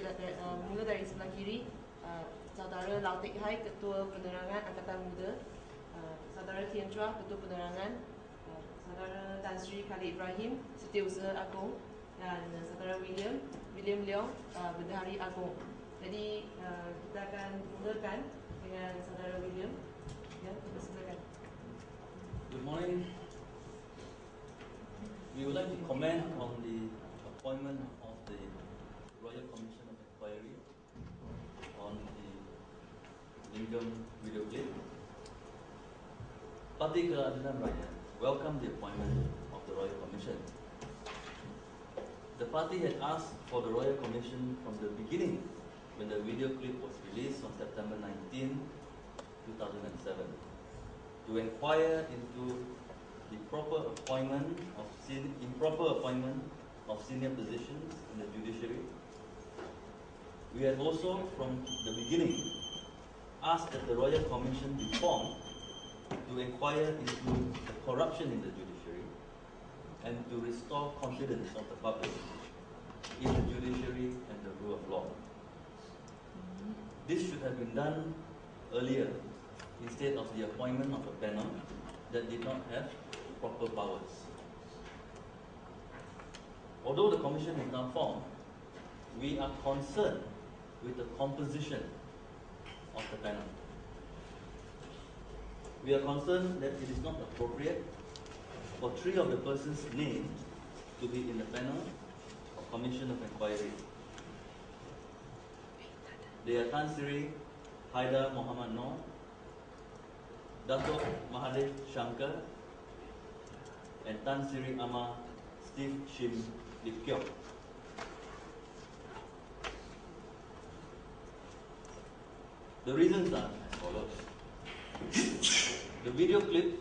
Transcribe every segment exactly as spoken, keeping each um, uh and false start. mula dari sebelah kiri, uh, Saudara Lautek Hai, Ketua Penerangan Angkatan Muda, uh, Saudara Tian Chua, Ketua Penerangan, uh, Saudara Tan Sri Khalid Ibrahim, Setiausaha Agung, dan uh, Saudara William, William Leong, uh, Bendahari Agung. Jadi uh, kita akan mulakan dengan Saudara William. Ya, silakan. Good morning. We would like to comment on the appointment of the Royal Commission of Inquiry on the Lingam video clip. Parti Keadilan Rakyat welcomed the appointment of the Royal Commission. The party had asked for the Royal Commission from the beginning when the video clip was released on September nineteenth, two thousand seven, to inquire into the proper appointment of sen improper appointment of senior positions in the judiciary. We had also, from the beginning, asked that the Royal Commission be formed to inquire into the corruption in the judiciary and to restore confidence of the public in the judiciary and the rule of law. This should have been done earlier instead of the appointment of a panel that did not have proper powers. Although the Commission is now formed, we are concerned with the composition of the panel. We are concerned that it is not appropriate for three of the persons named to be in the panel or Commission of Inquiry. They are Tan Sri Haidar Mohamad Noor, Dato Mahadev Shankar, and Tan Sri Amar Steve Shim Lip Kiew. The reasons are as follows. The video clip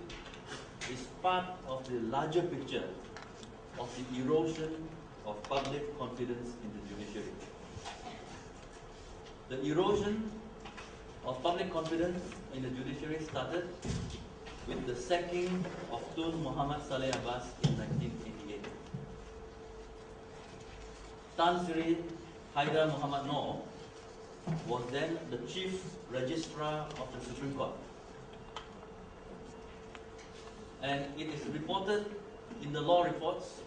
is part of the larger picture of the erosion of public confidence in the judiciary. The erosion of public confidence in the judiciary started with the sacking of Tun Mohamed Salleh Abas in nineteen eighty-eight. Tan Sri Haidar Mohamad Noor was then the Chief Registrar of the Supreme Court. And it is reported in the law reports,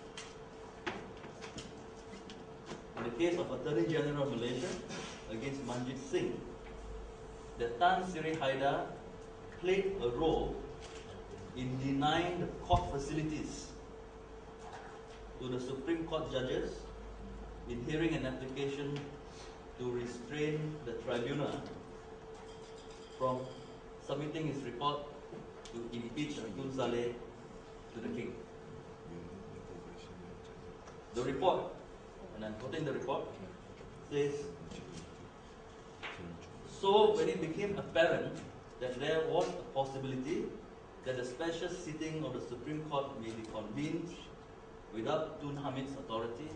in the case of Attorney General of Malaysia against Manjit Singh, that Tan Sri Haidar played a role in denying the court facilities to the Supreme Court judges in hearing an application to restrain the tribunal from submitting his report to impeach Tun Salleh to the king. The report, and I'm quoting the report, says, "So when it became apparent that there was a possibility that a special sitting of the Supreme Court may be convened without Tun Hamid's authority,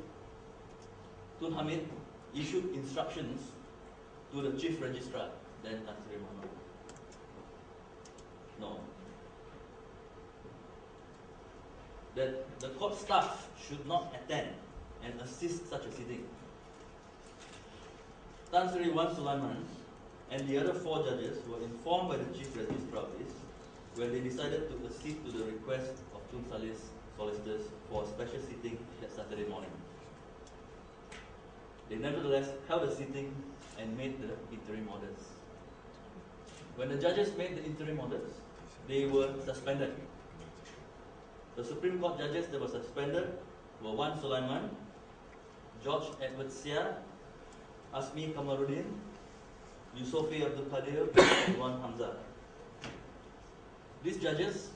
Tun Hamid issued instructions to the Chief Registrar, then Tan Sri Mohamad. No. That the court staff should not attend and assist such a sitting. Tan Sri Wan Sulaiman and the other four judges were informed by the Chief Registrar of this when they decided to accede to the request of Tun Salleh's solicitors for a special sitting that Saturday morning. They nevertheless held a sitting and made the interim orders. When the judges made the interim orders, they were suspended. The Supreme Court judges that were suspended were Wan Sulaiman, George Edward Sia, Asmi Kamaruddin, Yusofi Abdul Kadir, and Wan Hamza. These judges,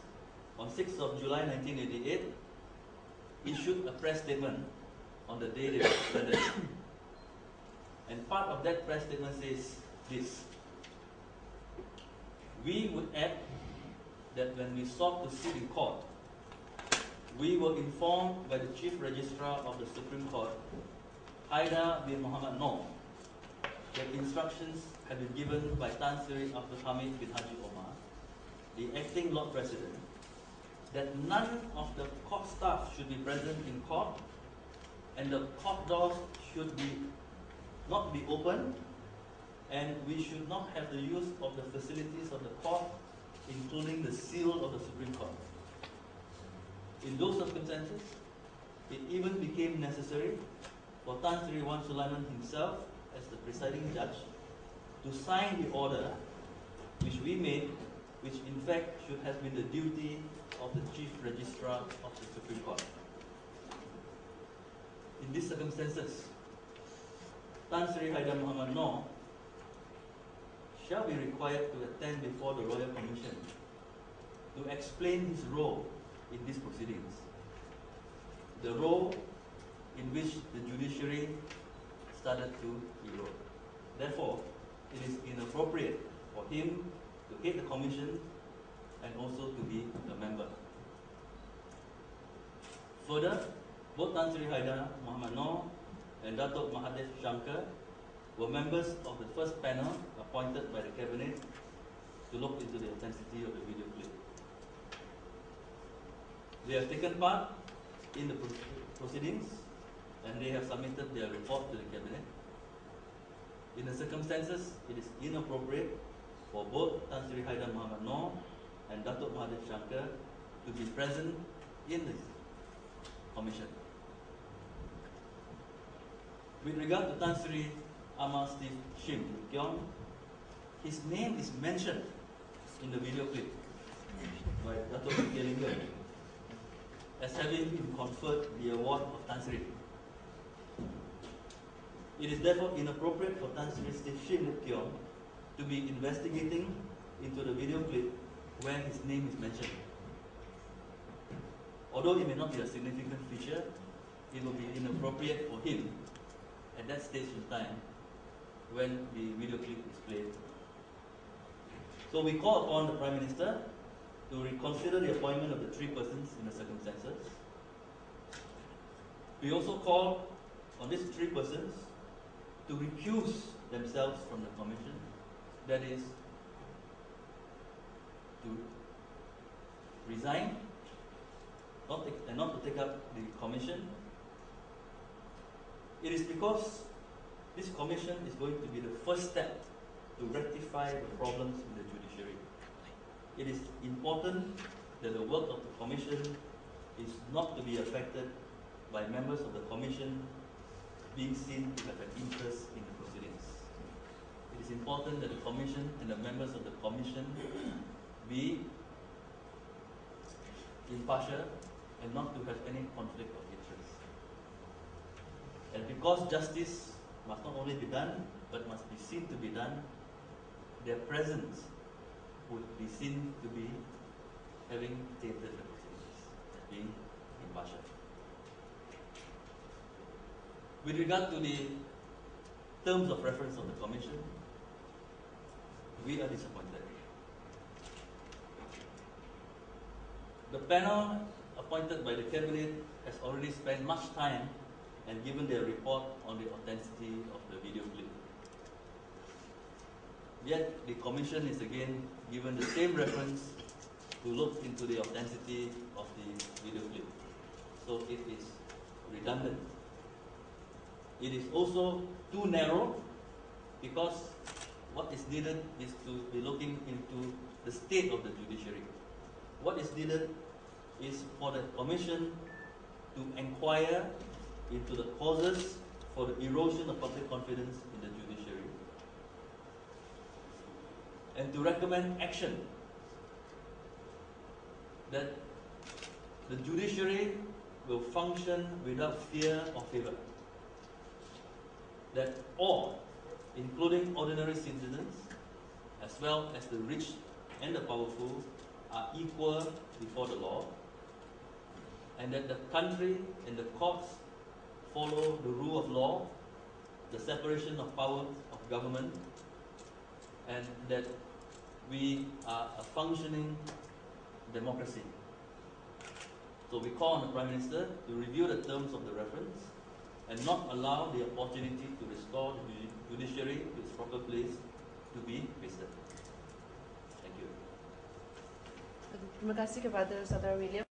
on sixth of July nineteen eighty-eight, issued a press statement on the day they were suspended. And part of that press statement says this: "We would add that when we sought to sit in court, we were informed by the Chief Registrar of the Supreme Court, Haidar bin Mohamad Noor, that instructions had been given by Tan Sri Abdul Hamid bin Haji Omar, the acting Lord President, that none of the court staff should be present in court and the court doors should be not be open, and we should not have the use of the facilities of the court, including the seal of the Supreme Court. In those circumstances, it even became necessary for Tan Sri Wan Sulaiman himself, as the presiding judge, to sign the order which we made, which in fact should have been the duty of the Chief Registrar of the Supreme Court. In these circumstances, Tan Sri Haidar Mohamad Noor shall be required to attend before the Royal Commission to explain his role in these proceedings, the role in which the judiciary started to erode. Therefore, it is inappropriate for him to head the commission and also to be a member. Further, both Tan Sri Haidar Mohamad Noor and Dato Mahadev Shankar were members of the first panel appointed by the Cabinet to look into the intensity of the video clip. They have taken part in the proceedings and they have submitted their report to the Cabinet. In the circumstances, it is inappropriate for both Tan Sri Haidar Mohamad Noor and Dato Mahadev Shankar to be present in this commission. With regard to Tan Sri Amar Steve Shim Kiong, his name is mentioned in the video clip by Dato Kalinger as having been conferred the award of Tan Sri. It is therefore inappropriate for Tan Sri Steve Shim Lip Kiew to be investigating into the video clip when his name is mentioned. Although it may not be a significant feature, it will be inappropriate for him at that stage in time when the video clip is played. So we call upon the Prime Minister to reconsider the appointment of the three persons in the circumstances. We also call on these three persons to recuse themselves from the commission, that is, to resign not to, and not to take up the commission. It is because this commission is going to be the first step to rectify the problems in the judiciary. It is important that the work of the commission is not to be affected by members of the commission being seen to have an interest in the proceedings. It is important that the commission and the members of the commission be impartial and not to have any conflict of interest. And because justice must not only be done, but must be seen to be done, their presence would be seen to be having tainted the proceedings, being impartial. With regard to the terms of reference of the Commission, we are disappointed. The panel appointed by the Cabinet has already spent much time and given their report on the authenticity of the video clip. Yet the Commission is again given the same reference to look into the authenticity of the video clip. So it is redundant. It is also too narrow because what is needed is to be looking into the state of the judiciary. What is needed is for the Commission to inquire into the causes for the erosion of public confidence in the judiciary and to recommend action that the judiciary will function without fear or favour, that all, including ordinary citizens, as well as the rich and the powerful, are equal before the law, and that the country and the courts follow the rule of law, the separation of powers of government, and that we are a functioning democracy. So we call on the Prime Minister to review the terms of the reference and not allow the opportunity to restore the judiciary to its proper place to be visited. Terima kasih kepada saudara William.